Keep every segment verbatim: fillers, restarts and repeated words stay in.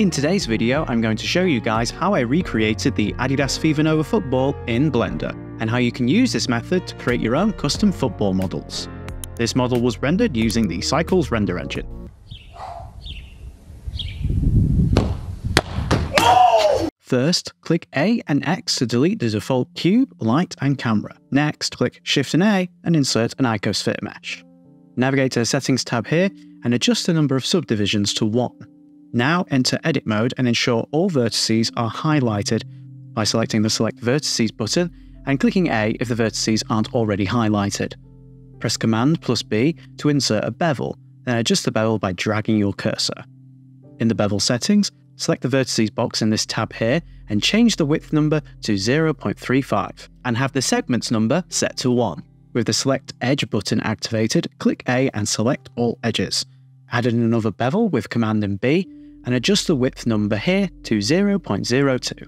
In today's video, I'm going to show you guys how I recreated the Adidas Fevernova football in Blender, and how you can use this method to create your own custom football models. This model was rendered using the Cycles render engine. First, click A and X to delete the default cube, light and camera. Next, click Shift and A and insert an Icosphere mesh. Navigate to the Settings tab here and adjust the number of subdivisions to one. Now enter Edit Mode and ensure all vertices are highlighted by selecting the Select Vertices button and clicking A if the vertices aren't already highlighted. Press Command plus B to insert a bevel, then adjust the bevel by dragging your cursor. In the bevel settings, select the vertices box in this tab here and change the width number to zero point three five and have the segments number set to one. With the Select Edge button activated, click A and select all edges. Add in another bevel with Command and B and adjust the width number here to zero point zero two.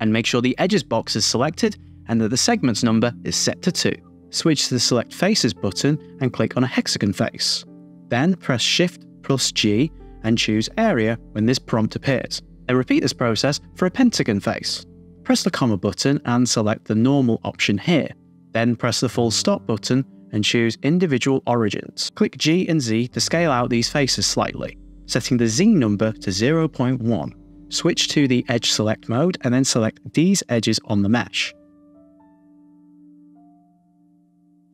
And make sure the edges box is selected and that the segments number is set to two. Switch to the Select Faces button and click on a hexagon face. Then press Shift plus G and choose Area when this prompt appears, and repeat this process for a pentagon face. Press the comma button and select the normal option here, then press the full stop button and choose individual origins. Click G and Z to scale out these faces slightly, setting the Z number to zero point one. Switch to the Edge Select mode and then select these edges on the mesh.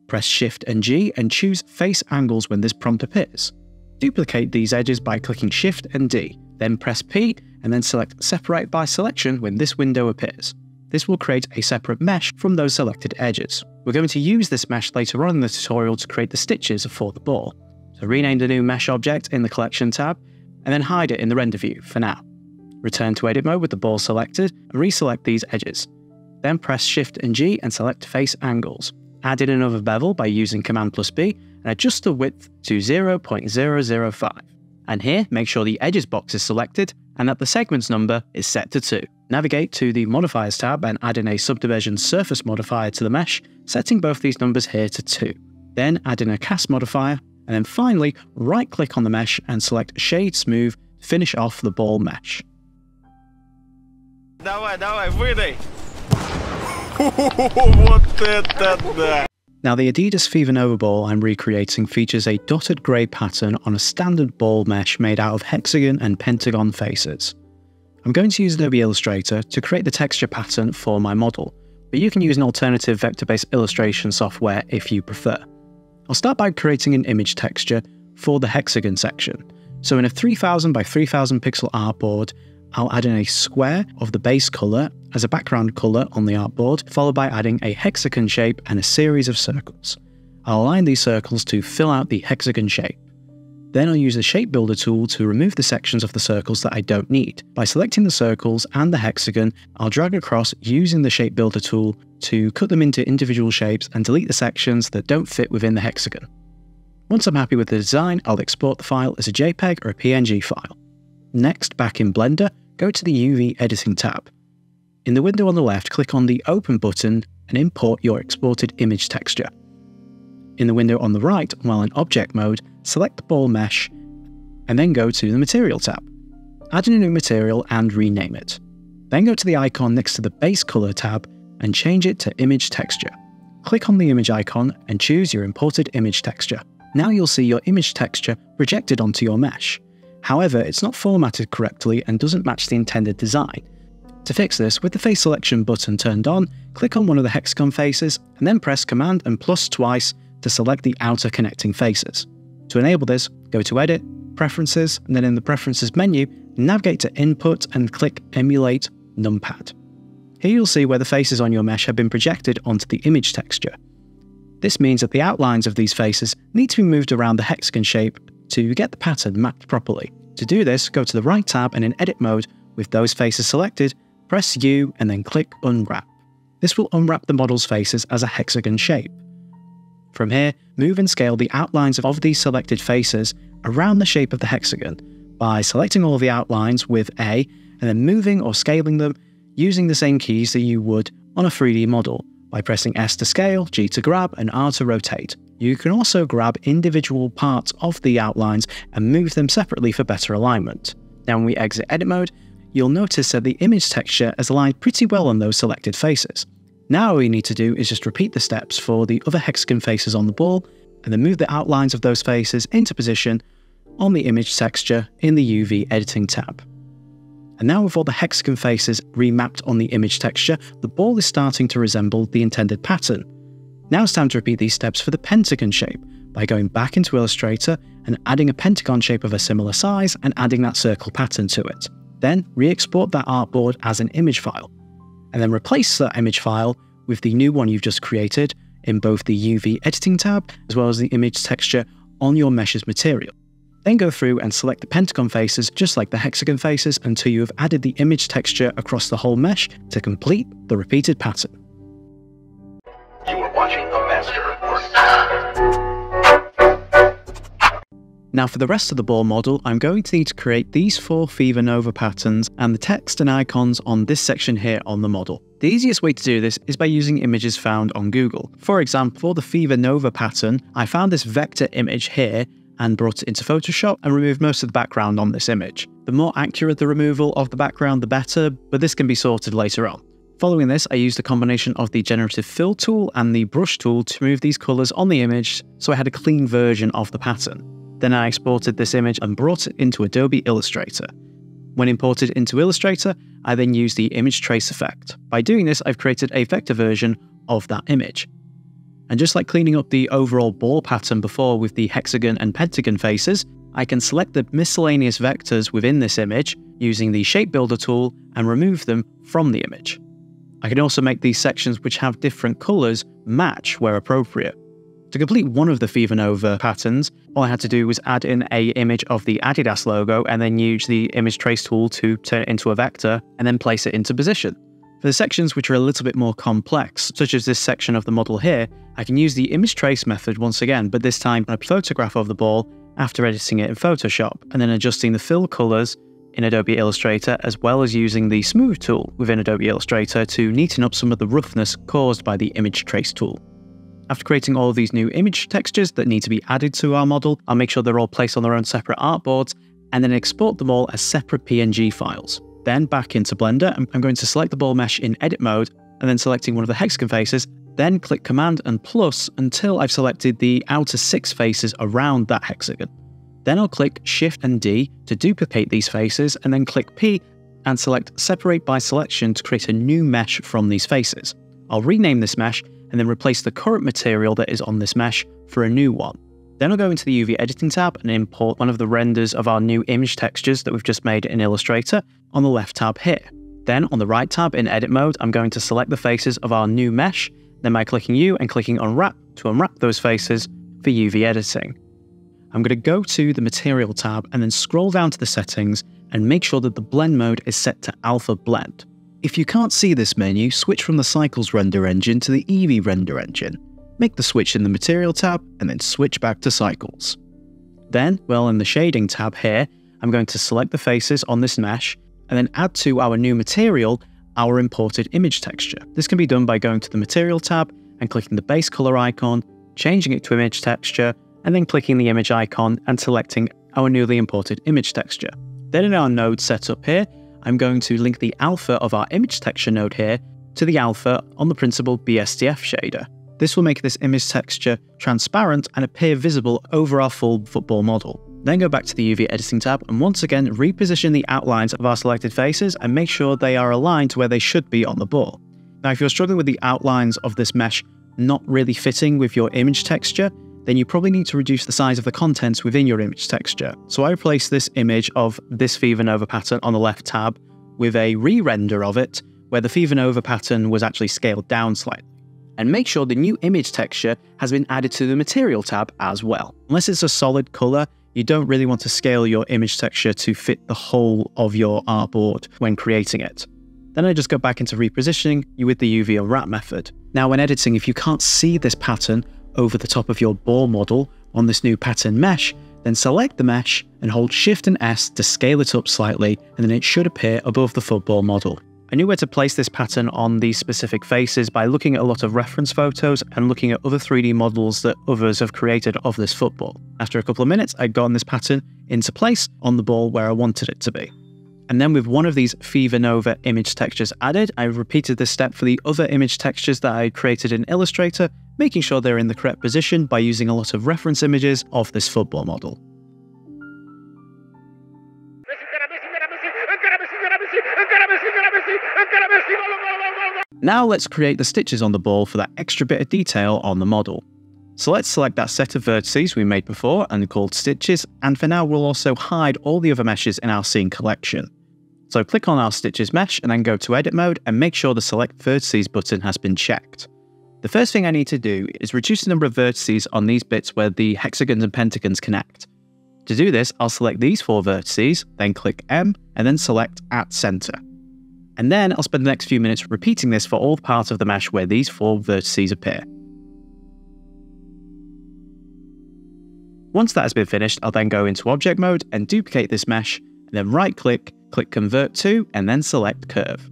Press Shift and G and choose Face Angles when this prompt appears. Duplicate these edges by clicking Shift and D, then press P and then select Separate by Selection when this window appears. This will create a separate mesh from those selected edges. We're going to use this mesh later on in the tutorial to create the stitches for the ball. So rename the new mesh object in the Collection tab and then hide it in the render view for now. Return to Edit Mode with the ball selected and reselect these edges. Then press Shift and G and select Face Angles. Add in another bevel by using Command plus B and adjust the width to zero point zero zero five. And here, make sure the edges box is selected and that the segments number is set to two. Navigate to the Modifiers tab and add in a Subdivision Surface modifier to the mesh, setting both these numbers here to two. Then add in a Cast modifier, and then finally, right-click on the mesh and select Shade Smooth to finish off the ball mesh. Давай, давай, выдай! Now the Adidas Fevernova ball I'm recreating features a dotted grey pattern on a standard ball mesh made out of hexagon and pentagon faces. I'm going to use Adobe Illustrator to create the texture pattern for my model, but you can use an alternative vector-based illustration software if you prefer. I'll start by creating an image texture for the hexagon section. So in a three thousand by three thousand pixel artboard, I'll add in a square of the base colour as a background colour on the artboard, followed by adding a hexagon shape and a series of circles. I'll align these circles to fill out the hexagon shape. Then I'll use the Shape Builder tool to remove the sections of the circles that I don't need. By selecting the circles and the hexagon, I'll drag across using the Shape Builder tool to cut them into individual shapes and delete the sections that don't fit within the hexagon. Once I'm happy with the design, I'll export the file as a JPEG or a P N G file. Next, back in Blender, go to the U V Editing tab. In the window on the left, click on the Open button and import your exported image texture. In the window on the right, while in Object mode, select the ball mesh and then go to the Material tab. Add in a new material and rename it. Then go to the icon next to the Base Color tab and change it to Image Texture. Click on the image icon and choose your imported image texture. Now you'll see your image texture projected onto your mesh. However, it's not formatted correctly and doesn't match the intended design. To fix this, with the face selection button turned on, click on one of the hexagon faces and then press Command and plus twice to select the outer connecting faces. To enable this, go to Edit, Preferences, and then in the Preferences menu, navigate to Input and click Emulate NumPad. Here you'll see where the faces on your mesh have been projected onto the image texture. This means that the outlines of these faces need to be moved around the hexagon shape to get the pattern mapped properly. To do this, go to the right tab and in Edit Mode, with those faces selected, press U and then click Unwrap. This will unwrap the model's faces as a hexagon shape. From here, move and scale the outlines of these selected faces around the shape of the hexagon by selecting all the outlines with A and then moving or scaling them using the same keys that you would on a three D model by pressing S to scale, G to grab, and R to rotate. You can also grab individual parts of the outlines and move them separately for better alignment. Now when we exit edit mode, you'll notice that the image texture has aligned pretty well on those selected faces. Now all you need to do is just repeat the steps for the other hexagon faces on the ball, and then move the outlines of those faces into position on the image texture in the U V editing tab. And now with all the hexagon faces remapped on the image texture, the ball is starting to resemble the intended pattern. Now it's time to repeat these steps for the pentagon shape by going back into Illustrator and adding a pentagon shape of a similar size and adding that circle pattern to it. Then re-export that artboard as an image file, and then replace that image file with the new one you've just created in both the U V editing tab as well as the image texture on your mesh's material. Then go through and select the pentagon faces just like the hexagon faces until you have added the image texture across the whole mesh to complete the repeated pattern. You are watching a master at work. Now for the rest of the ball model, I'm going to need to create these four Fevernova patterns and the text and icons on this section here on the model. The easiest way to do this is by using images found on Google. For example, for the Fevernova pattern, I found this vector image here and brought it into Photoshop and removed most of the background on this image. The more accurate the removal of the background, the better, but this can be sorted later on. Following this, I used a combination of the generative fill tool and the brush tool to remove these colors on the image so I had a clean version of the pattern. Then I exported this image and brought it into Adobe Illustrator. When imported into Illustrator, I then used the Image Trace effect. By doing this, I've created a vector version of that image. And just like cleaning up the overall ball pattern before with the hexagon and pentagon faces, I can select the miscellaneous vectors within this image using the Shape Builder tool and remove them from the image. I can also make these sections which have different colours match where appropriate. To complete one of the Fevernova patterns, all I had to do was add in an image of the Adidas logo and then use the Image Trace tool to turn it into a vector and then place it into position. For the sections which are a little bit more complex, such as this section of the model here, I can use the image trace method once again, but this time a photograph of the ball after editing it in Photoshop, and then adjusting the fill colors in Adobe Illustrator, as well as using the smooth tool within Adobe Illustrator to neaten up some of the roughness caused by the image trace tool. After creating all of these new image textures that need to be added to our model, I'll make sure they're all placed on their own separate artboards, and then export them all as separate P N G files. Then back into Blender, I'm going to select the ball mesh in edit mode and then selecting one of the hexagon faces, then click Command and plus until I've selected the outer six faces around that hexagon. Then I'll click Shift and D to duplicate these faces and then click P and select Separate by Selection to create a new mesh from these faces. I'll rename this mesh and then replace the current material that is on this mesh for a new one. Then I'll go into the U V editing tab and import one of the renders of our new image textures that we've just made in Illustrator on the left tab here. Then on the right tab in edit mode, I'm going to select the faces of our new mesh, then by clicking U and clicking unwrap to unwrap those faces for U V editing. I'm going to go to the material tab and then scroll down to the settings and make sure that the blend mode is set to alpha blend. If you can't see this menu, switch from the Cycles render engine to the Eevee render engine. Make the switch in the Material tab, and then switch back to Cycles. Then, well, in the Shading tab here, I'm going to select the faces on this mesh, and then add to our new material our imported image texture. This can be done by going to the Material tab, and clicking the Base Color icon, changing it to Image Texture, and then clicking the Image icon and selecting our newly imported image texture. Then in our node setup here, I'm going to link the alpha of our image texture node here to the alpha on the principal B S D F shader. This will make this image texture transparent and appear visible over our full football model. Then go back to the U V editing tab and once again reposition the outlines of our selected faces and make sure they are aligned to where they should be on the ball. Now if you're struggling with the outlines of this mesh not really fitting with your image texture, then you probably need to reduce the size of the contents within your image texture. So I replaced this image of this Fevernova pattern on the left tab with a re-render of it where the Fevernova pattern was actually scaled down slightly. And make sure the new image texture has been added to the Material tab as well. Unless it's a solid color, you don't really want to scale your image texture to fit the whole of your artboard when creating it. Then I just go back into repositioning with the U V unwrap method. Now when editing, if you can't see this pattern over the top of your ball model on this new pattern mesh, then select the mesh and hold Shift and S to scale it up slightly, and then it should appear above the football model. I knew where to place this pattern on these specific faces by looking at a lot of reference photos and looking at other three D models that others have created of this football. After a couple of minutes, I'd gotten this pattern into place on the ball where I wanted it to be. And then with one of these Fevernova image textures added, I repeated this step for the other image textures that I had created in Illustrator, making sure they're in the correct position by using a lot of reference images of this football model. Now let's create the stitches on the ball for that extra bit of detail on the model. So let's select that set of vertices we made before and called stitches, and for now we'll also hide all the other meshes in our scene collection. So click on our stitches mesh and then go to edit mode and make sure the select vertices button has been checked. The first thing I need to do is reduce the number of vertices on these bits where the hexagons and pentagons connect. To do this, I'll select these four vertices, then click M and then select at center. And then I'll spend the next few minutes repeating this for all parts of the mesh where these four vertices appear. Once that has been finished, I'll then go into object mode and duplicate this mesh, and then right click, click convert to, and then select curve.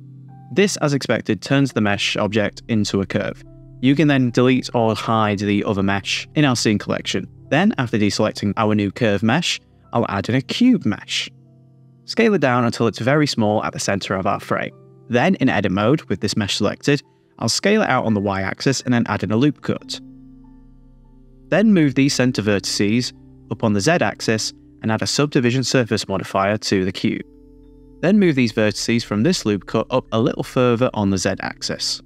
This, as expected, turns the mesh object into a curve. You can then delete or hide the other mesh in our scene collection. Then, after deselecting our new curve mesh, I'll add in a cube mesh. Scale it down until it's very small at the center of our frame. Then in edit mode, with this mesh selected, I'll scale it out on the y-axis and then add in a loop cut. Then move these center vertices up on the z-axis and add a subdivision surface modifier to the cube. Then move these vertices from this loop cut up a little further on the z-axis.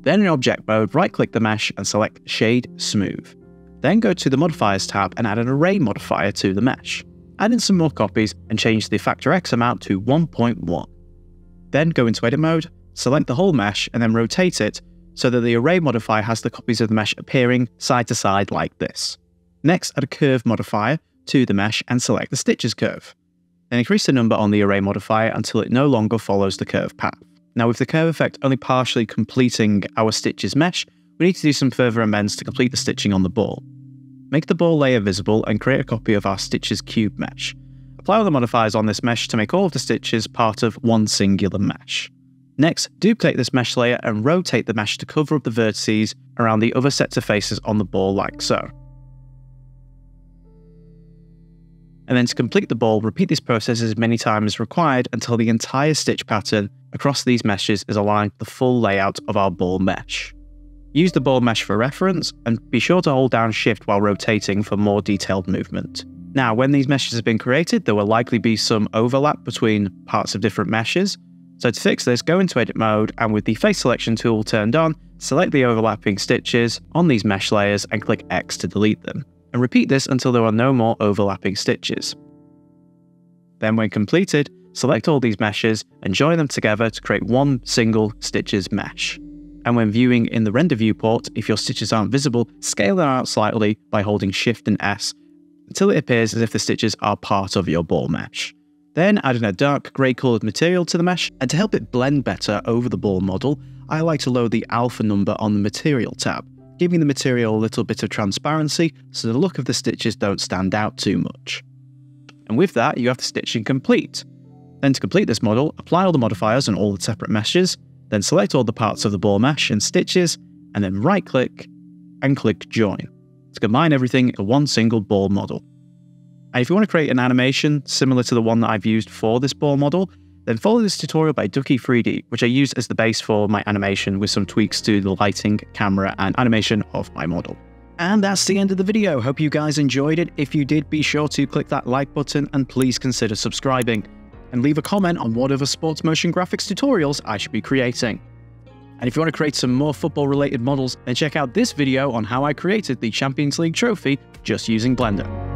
Then in object mode, right-click the mesh and select Shade Smooth. Then go to the modifiers tab and add an array modifier to the mesh. Add in some more copies and change the factor X amount to one point one. Then go into edit mode, select the whole mesh and then rotate it so that the array modifier has the copies of the mesh appearing side to side like this. Next, add a curve modifier to the mesh and select the stitches curve. Then increase the number on the array modifier until it no longer follows the curve path. Now with the curve effect only partially completing our stitches mesh, we need to do some further amends to complete the stitching on the ball. Make the ball layer visible and create a copy of our stitches cube mesh. Apply all the modifiers on this mesh to make all of the stitches part of one singular mesh. Next, duplicate this mesh layer and rotate the mesh to cover up the vertices around the other sets of faces on the ball like so. And then to complete the ball, repeat this process as many times as required until the entire stitch pattern across these meshes is aligned to the full layout of our ball mesh. Use the ball mesh for reference, and be sure to hold down shift while rotating for more detailed movement. Now, when these meshes have been created, there will likely be some overlap between parts of different meshes. So to fix this, go into edit mode, and with the face selection tool turned on, select the overlapping stitches on these mesh layers and click X to delete them. And repeat this until there are no more overlapping stitches. Then when completed, select all these meshes and join them together to create one single stitches mesh. And when viewing in the render viewport, if your stitches aren't visible, scale them out slightly by holding Shift and S until it appears as if the stitches are part of your ball mesh. Then add in a dark grey coloured material to the mesh, and to help it blend better over the ball model, I like to lower the alpha number on the Material tab, giving the material a little bit of transparency so the look of the stitches don't stand out too much. And with that, you have the stitching complete. Then to complete this model, apply all the modifiers on all the separate meshes, then select all the parts of the ball mesh and stitches, and then right click and click join to combine everything into one single ball model. And if you want to create an animation similar to the one that I've used for this ball model, then follow this tutorial by Ducky three D, which I used as the base for my animation with some tweaks to the lighting, camera, and animation of my model. And that's the end of the video. Hope you guys enjoyed it. If you did, be sure to click that like button and please consider subscribing, and leave a comment on what other sports motion graphics tutorials I should be creating. And if you want to create some more football related models, then check out this video on how I created the Champions League trophy just using Blender.